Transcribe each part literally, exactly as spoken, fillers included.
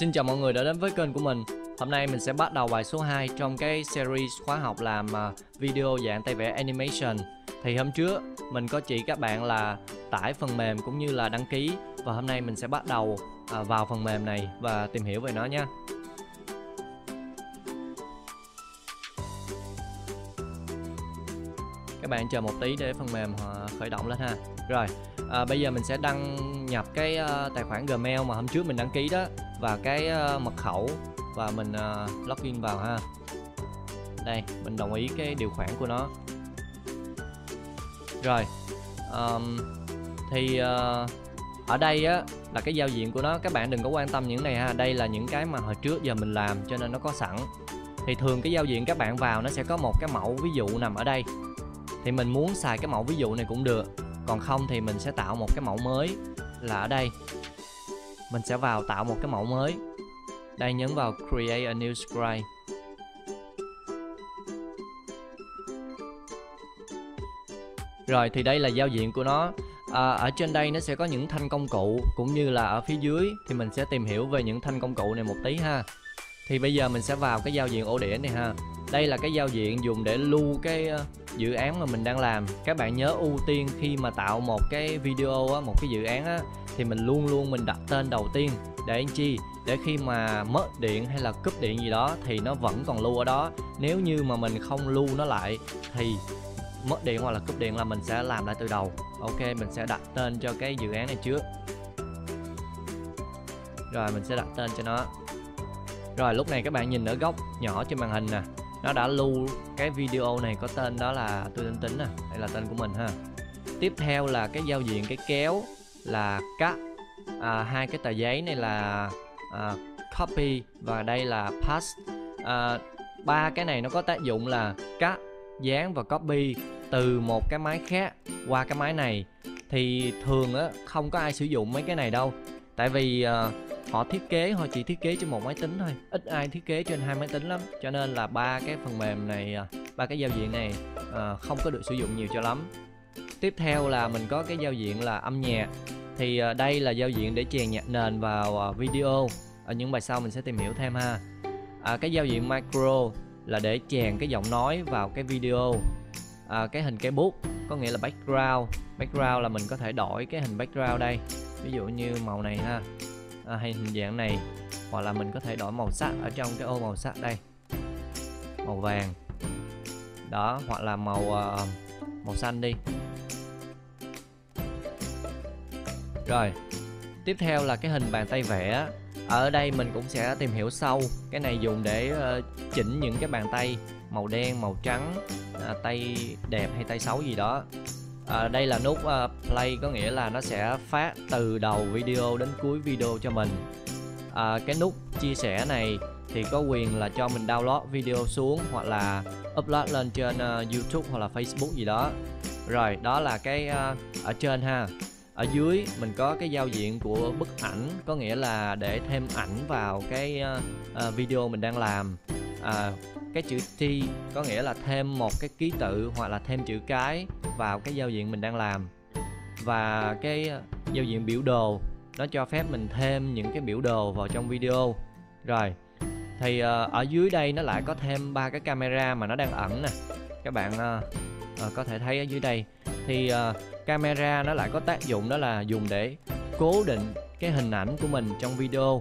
Xin chào mọi người đã đến với kênh của mình. Hôm nay mình sẽ bắt đầu bài số hai trong cái series khóa học làm video dạng tay vẽ animation. Thì hôm trước mình có chỉ các bạn là tải phần mềm cũng như là đăng ký. Và hôm nay mình sẽ bắt đầu vào phần mềm này và tìm hiểu về nó nha. Các bạn chờ một tí để phần mềm khởi động lên ha. Rồi, à, bây giờ mình sẽ đăng nhập cái uh, tài khoản Gmail mà hôm trước mình đăng ký đó và cái uh, mật khẩu, và mình uh, login vào ha. Đây, mình đồng ý cái điều khoản của nó. Rồi, um, thì uh, ở đây á là cái giao diện của nó, các bạn đừng có quan tâm những này ha. Đây là những cái mà hồi trước giờ mình làm cho nên nó có sẵn. Thì thường cái giao diện các bạn vào nó sẽ có một cái mẫu ví dụ nằm ở đây. Thì mình muốn xài cái mẫu ví dụ này cũng được, còn không thì mình sẽ tạo một cái mẫu mới là ở đây. Mình sẽ vào tạo một cái mẫu mới. Đây, nhấn vào Create a new script. Rồi thì đây là giao diện của nó. À, ở trên đây nó sẽ có những thanh công cụ cũng như là ở phía dưới thì mình sẽ tìm hiểu về những thanh công cụ này một tí ha. Thì bây giờ mình sẽ vào cái giao diện ổ đĩa này ha. Đây là cái giao diện dùng để lưu cái dự án mà mình đang làm. Các bạn nhớ ưu tiên khi mà tạo một cái video á, một cái dự án á, thì mình luôn luôn mình đặt tên đầu tiên để anh chi, để khi mà mất điện hay là cúp điện gì đó thì nó vẫn còn lưu ở đó. Nếu như mà mình không lưu nó lại thì mất điện hoặc là cúp điện là mình sẽ làm lại từ đầu. Ok, mình sẽ đặt tên cho cái dự án này trước. Rồi mình sẽ đặt tên cho nó. Rồi lúc này các bạn nhìn ở góc nhỏ trên màn hình nè, nó đã lưu cái video này có tên đó là Tôi Tính Tính nè, đây là tên của mình ha. Tiếp theo là cái giao diện cái kéo là cắt, à, hai cái tờ giấy này là à, copy và đây là paste. À, ba cái này nó có tác dụng là cắt, dán và copy từ một cái máy khác qua cái máy này. Thì thường á không có ai sử dụng mấy cái này đâu, tại vì à, họ thiết kế, họ chỉ thiết kế trên một máy tính thôi, ít ai thiết kế trên hai máy tính lắm, cho nên là ba cái phần mềm này, ba cái giao diện này à, không có được sử dụng nhiều cho lắm. Tiếp theo là mình có cái giao diện là âm nhạc. Thì à, đây là giao diện để chèn nhạc nền vào à, video. Ở những bài sau mình sẽ tìm hiểu thêm ha. À, cái giao diện micro là để chèn cái giọng nói vào cái video. À, cái hình cái bút có nghĩa là background. Background là mình có thể đổi cái hình background đây, ví dụ như màu này ha. À, hay hình dạng này, hoặc là mình có thể đổi màu sắc ở trong cái ô màu sắc đây, màu vàng đó, hoặc là màu uh, màu xanh đi. Rồi tiếp theo là cái hình bàn tay vẽ. Ở đây mình cũng sẽ tìm hiểu sâu. Cái này dùng để uh, chỉnh những cái bàn tay màu đen, màu trắng, uh, tay đẹp hay tay xấu gì đó. À, đây là nút uh, play, có nghĩa là nó sẽ phát từ đầu video đến cuối video cho mình. À, cái nút chia sẻ này thì có quyền là cho mình download video xuống hoặc là upload lên trên uh, YouTube hoặc là Facebook gì đó. Rồi đó là cái uh, ở trên ha. Ở dưới mình có cái giao diện của bức ảnh, có nghĩa là để thêm ảnh vào cái uh, uh, video mình đang làm. À, cái chữ T có nghĩa là thêm một cái ký tự hoặc là thêm chữ cái vào cái giao diện mình đang làm. Và cái giao diện biểu đồ, nó cho phép mình thêm những cái biểu đồ vào trong video. Rồi thì ở dưới đây nó lại có thêm ba cái camera mà nó đang ẩn nè. Các bạn có thể thấy ở dưới đây thì camera nó lại có tác dụng đó là dùng để cố định cái hình ảnh của mình trong video.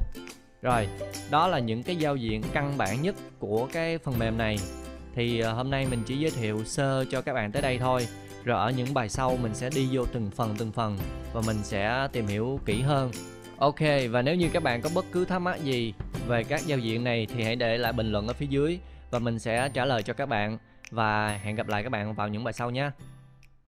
Rồi, đó là những cái giao diện căn bản nhất của cái phần mềm này. Thì hôm nay mình chỉ giới thiệu sơ cho các bạn tới đây thôi. Rồi ở những bài sau mình sẽ đi vô từng phần từng phần và mình sẽ tìm hiểu kỹ hơn. Ok, và nếu như các bạn có bất cứ thắc mắc gì về các giao diện này thì hãy để lại bình luận ở phía dưới và mình sẽ trả lời cho các bạn. Và hẹn gặp lại các bạn vào những bài sau nha.